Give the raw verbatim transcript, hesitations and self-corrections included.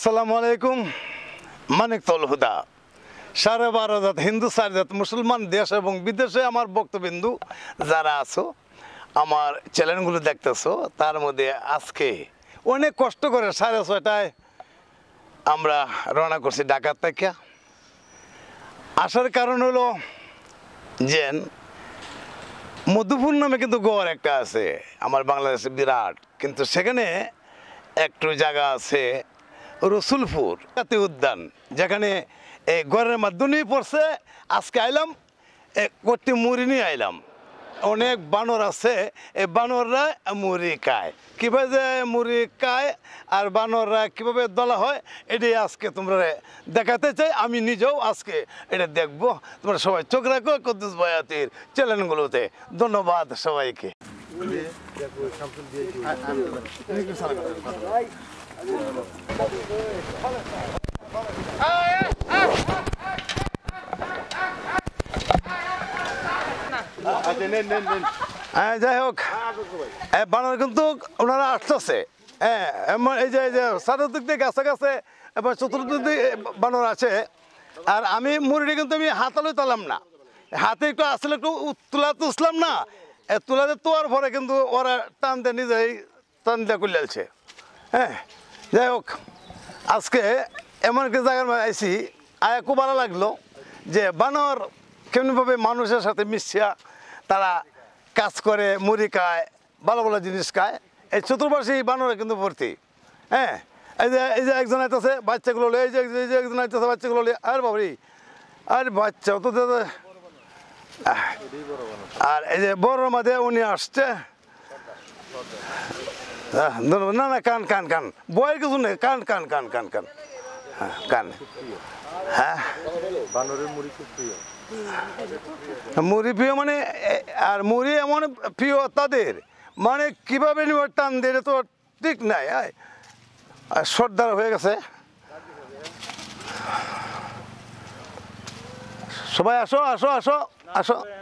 السلام عليكم مانيك الهدى شارع بارزات هندو سارزات مسلمان ديش এবং বিদেশে আমার বক্তবিন্দু যারা আছো আমার চ্যানেলগুলো দেখতেছো তার মধ্যে আজকে অনেক কষ্ট করে সাড়ে ছয়টায় আমরা রওনা করছি ঢাকা থেকে আসার কারণ হলো জেন মধুপুর নামে কিন্তু গড় একটা আছে আমার বাংলাদেশে বিরাট কিন্তু সেখানে একটু জায়গা আছে রসুলপুর জাতীয় উদ্যান যেখানে এই গড়ের মধ্যেই পড়ছে আজকে আইলাম এক কোটি মুড়ি নিয়ে আইলাম অনেক বানর আছে এই বানররা মুড়ি খায় কিভাবে মুড়ি খায় আর বানররা কিভাবে দলা হয় এটা আজকে তোমরা দেখাতে চাই আমি নিজেও আজকে এটা দেখব তোমরা সবাই চোখ রাখো কুদ্দুস ভাইয়াতির চ্যানেলগুলোতে ধন্যবাদ সবাইকে যাই হোক বানর কিন্তু ওনারা আসতেছে হ্যাঁ এই যে চারদিক দিয়ে গাছে গাছে এবং চতুর্দিক দিয়ে বানর আছে আর আমি মুড়িটা কিন্তু আমি হাতালে তালাম না হাতে একটু আসলে একটু তুলা তুসলাম না তুলাতে তোয়ার পরে কিন্তু ওরা টানতে নিজেই টানতে কুলিয়ালছে হ্যাঁ যাই হোক আজকে এমন একটা জায়গার আইসি আয়া খুব ভালো লাগলো যে বানর কেমনভাবে মানুষের সাথে মিশিয়া তারা কাজ করে মুড়ি খায় ভালো ভালো জিনিস খায় এই চতুর্পাশে এই বানরে কিন্তু ভর্তি হ্যাঁ এই যে এই যে একজন আইতেছে বাচ্চাগুলো এই যে এই যে একজন আইতেছে বাচ্চাগুলো আর বাবরি আর বাচ্চা তো আর এই যে বড় মাঝে উনি আসছে না না কান কান কান বয়ের কিছু নেই কান কান কান কান কান কান হ্যাঁ বানরের মুড়ি খুব প্রিয় মুড়ি প্রিয় মানে আর মুড়ি এমন প্রিয় তাদের মানে কীভাবে নিবার টান দিলে তো ঠিক নাই আর সর্দার হয়ে গেছে সবাই আসো আসো আসো আসো